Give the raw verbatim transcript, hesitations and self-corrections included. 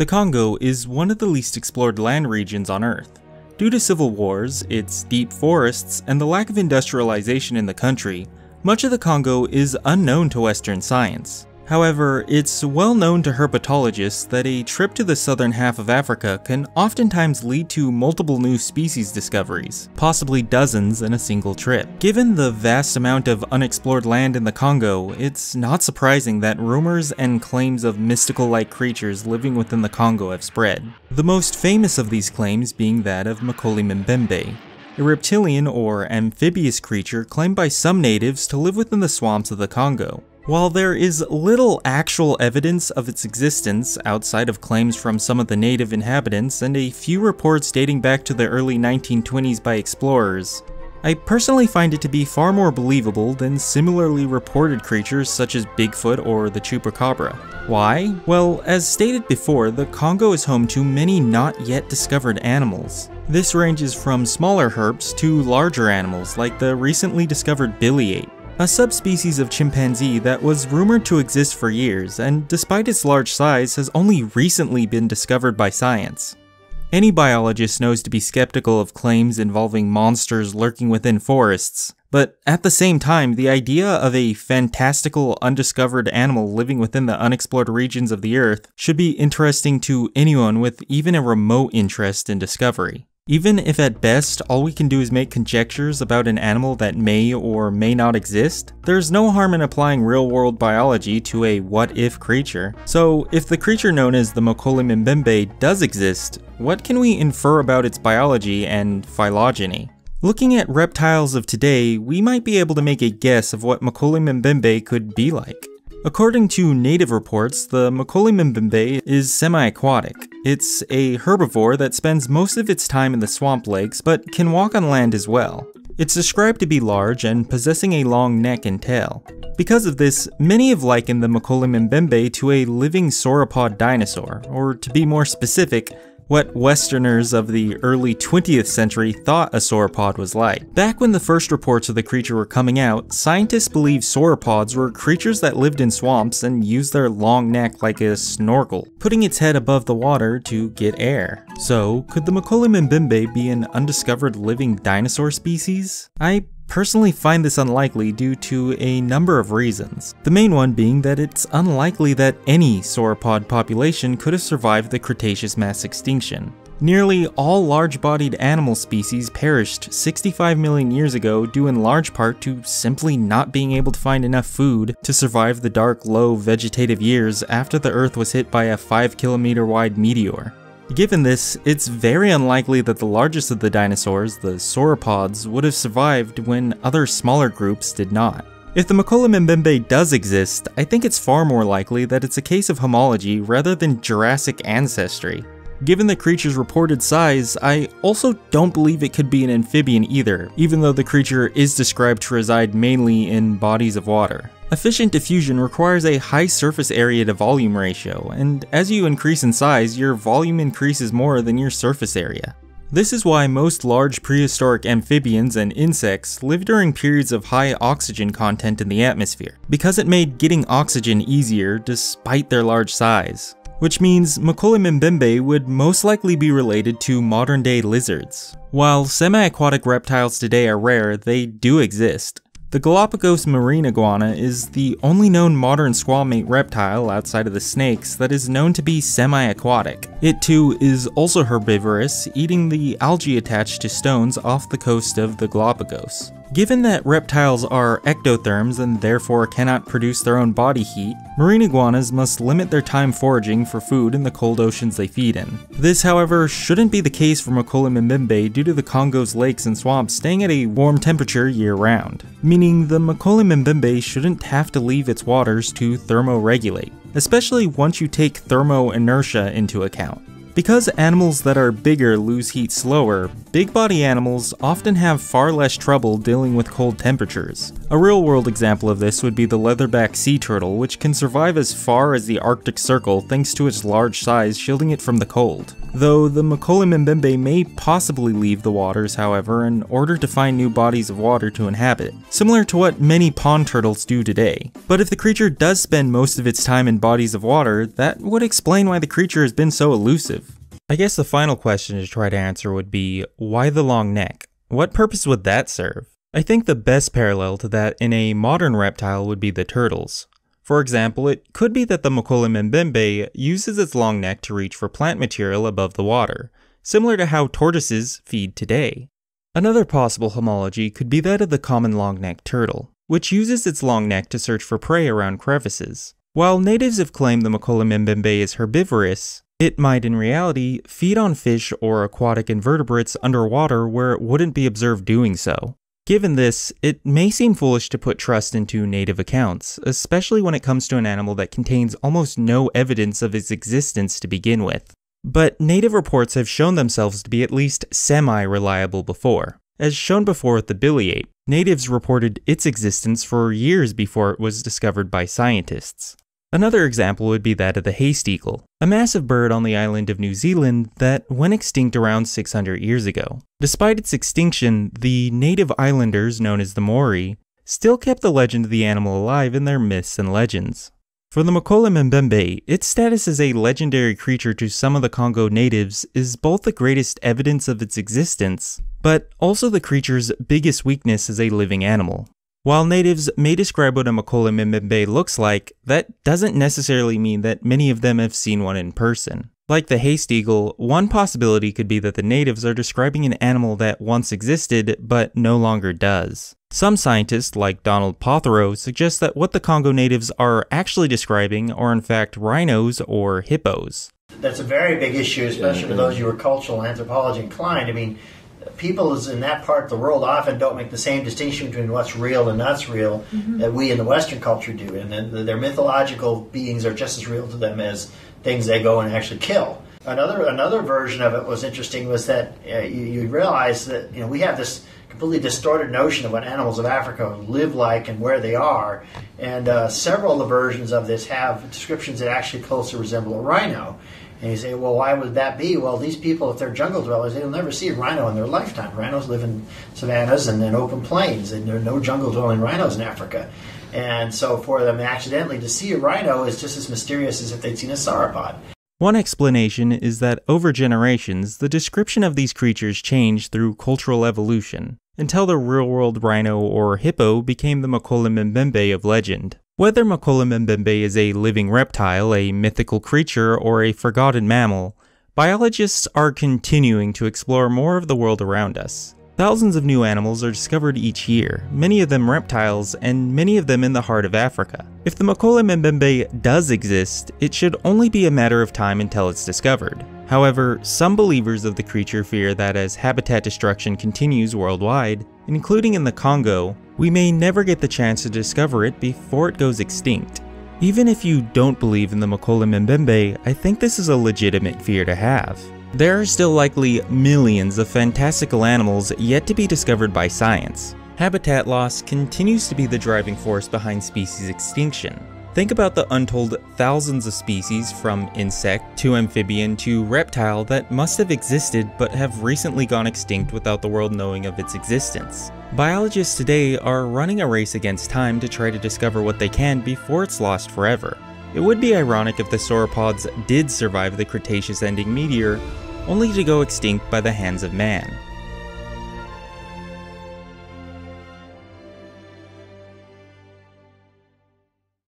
The Congo is one of the least explored land regions on Earth. Due to civil wars, its deep forests, and the lack of industrialization in the country, much of the Congo is unknown to Western science. However, it's well known to herpetologists that a trip to the southern half of Africa can oftentimes lead to multiple new species discoveries, possibly dozens in a single trip. Given the vast amount of unexplored land in the Congo, it's not surprising that rumors and claims of mystical-like creatures living within the Congo have spread. The most famous of these claims being that of Mokele-Mbembe, a reptilian or amphibious creature claimed by some natives to live within the swamps of the Congo. While there is little actual evidence of its existence outside of claims from some of the native inhabitants and a few reports dating back to the early nineteen twenties by explorers, I personally find it to be far more believable than similarly reported creatures such as Bigfoot or the Chupacabra. Why? Well, as stated before, the Congo is home to many not yet discovered animals. This ranges from smaller herps to larger animals like the recently discovered biliate, a subspecies of chimpanzee that was rumored to exist for years and, despite its large size, has only recently been discovered by science. Any biologist knows to be skeptical of claims involving monsters lurking within forests, but at the same time, the idea of a fantastical, undiscovered animal living within the unexplored regions of the Earth should be interesting to anyone with even a remote interest in discovery. Even if at best all we can do is make conjectures about an animal that may or may not exist, there's no harm in applying real-world biology to a what-if creature. So if the creature known as the Mokele-Mbembe does exist, what can we infer about its biology and phylogeny? Looking at reptiles of today, we might be able to make a guess of what Mokele-Mbembe could be like. According to native reports, the Mokele-Mbembe is semi-aquatic. It's a herbivore that spends most of its time in the swamp lakes, but can walk on land as well. It's described to be large and possessing a long neck and tail. Because of this, many have likened the Mokele-Mbembe to a living sauropod dinosaur, or to be more specific, what Westerners of the early twentieth century thought a sauropod was like. Back when the first reports of the creature were coming out, scientists believed sauropods were creatures that lived in swamps and used their long neck like a snorkel, putting its head above the water to get air. So, could the Mokele-Mbembe be an undiscovered living dinosaur species? I personally find this unlikely due to a number of reasons. The main one being that it's unlikely that any sauropod population could have survived the Cretaceous mass extinction. Nearly all large-bodied animal species perished sixty-five million years ago due in large part to simply not being able to find enough food to survive the dark, low vegetative years after the Earth was hit by a five kilometer wide meteor. Given this, it's very unlikely that the largest of the dinosaurs, the sauropods, would have survived when other smaller groups did not. If the Mokele-Mbembe does exist, I think it's far more likely that it's a case of homology rather than Jurassic ancestry. Given the creature's reported size, I also don't believe it could be an amphibian either, even though the creature is described to reside mainly in bodies of water. Efficient diffusion requires a high surface area to volume ratio, and as you increase in size, your volume increases more than your surface area. This is why most large prehistoric amphibians and insects live during periods of high oxygen content in the atmosphere, because it made getting oxygen easier despite their large size. Which means Mokele-Mbembe would most likely be related to modern-day lizards. While semi-aquatic reptiles today are rare, they do exist. The Galapagos marine iguana is the only known modern squamate reptile outside of the snakes that is known to be semi-aquatic. It too is also herbivorous, eating the algae attached to stones off the coast of the Galapagos. Given that reptiles are ectotherms and therefore cannot produce their own body heat, marine iguanas must limit their time foraging for food in the cold oceans they feed in. This, however, shouldn't be the case for Mokele-Mbembe due to the Congo's lakes and swamps staying at a warm temperature year-round, meaning the Mokele-Mbembe shouldn't have to leave its waters to thermoregulate, especially once you take thermoinertia into account. Because animals that are bigger lose heat slower, big body animals often have far less trouble dealing with cold temperatures. A real-world example of this would be the leatherback sea turtle, which can survive as far as the Arctic Circle thanks to its large size shielding it from the cold. Though the Mokele-Mbembe may possibly leave the waters, however, in order to find new bodies of water to inhabit, similar to what many pond turtles do today. But if the creature does spend most of its time in bodies of water, that would explain why the creature has been so elusive. I guess the final question to try to answer would be, why the long neck? What purpose would that serve? I think the best parallel to that in a modern reptile would be the turtles. For example, it could be that the Mokele-Mbembe uses its long neck to reach for plant material above the water, similar to how tortoises feed today. Another possible homology could be that of the common long-necked turtle, which uses its long neck to search for prey around crevices. While natives have claimed the Mokele-Mbembe is herbivorous, it might in reality feed on fish or aquatic invertebrates underwater where it wouldn't be observed doing so. Given this, it may seem foolish to put trust into native accounts, especially when it comes to an animal that contains almost no evidence of its existence to begin with. But native reports have shown themselves to be at least semi-reliable before. As shown before with the billy ape, natives reported its existence for years before it was discovered by scientists. Another example would be that of the Haast Eagle, a massive bird on the island of New Zealand that went extinct around six hundred years ago. Despite its extinction, the native islanders, known as the Maori, still kept the legend of the animal alive in their myths and legends. For the Mokele-Mbembe, its status as a legendary creature to some of the Congo natives is both the greatest evidence of its existence, but also the creature's biggest weakness as a living animal. While natives may describe what a Mokele-Mbembe looks like, that doesn't necessarily mean that many of them have seen one in person. Like the Haast Eagle, one possibility could be that the natives are describing an animal that once existed, but no longer does. Some scientists, like Donald Pothero, suggest that what the Congo natives are actually describing are in fact rhinos or hippos. That's a very big issue, especially for those of you who are cultural anthropology inclined. I mean, people in that part of the world often don't make the same distinction between what's real and not real mm-hmm. that we in the Western culture do. And then their mythological beings are just as real to them as things they go and actually kill. Another another version of it was interesting was that uh, you, you realize that you know we have this completely distorted notion of what animals of Africa live like and where they are. And uh, several of the versions of this have descriptions that actually closely resemble a rhino. And you say, well, why would that be? Well, these people, if they're jungle dwellers, they'll never see a rhino in their lifetime. Rhinos live in savannas and in open plains, and there are no jungle-dwelling rhinos in Africa. And so for them accidentally to see a rhino is just as mysterious as if they'd seen a sauropod. One explanation is that over generations, the description of these creatures changed through cultural evolution, until the real-world rhino or hippo became the Mokele-Mbembe of legend. Whether Mokele-Mbembe is a living reptile, a mythical creature, or a forgotten mammal, biologists are continuing to explore more of the world around us. Thousands of new animals are discovered each year, many of them reptiles, and many of them in the heart of Africa. If the Mokele-Mbembe does exist, it should only be a matter of time until it's discovered. However, some believers of the creature fear that as habitat destruction continues worldwide, including in the Congo, we may never get the chance to discover it before it goes extinct. Even if you don't believe in the Mokele-Mbembe, I think this is a legitimate fear to have. There are still likely millions of fantastical animals yet to be discovered by science. Habitat loss continues to be the driving force behind species extinction. Think about the untold thousands of species from insect to amphibian to reptile that must have existed but have recently gone extinct without the world knowing of its existence. Biologists today are running a race against time to try to discover what they can before it's lost forever. It would be ironic if the sauropods did survive the Cretaceous ending meteor, only to go extinct by the hands of man.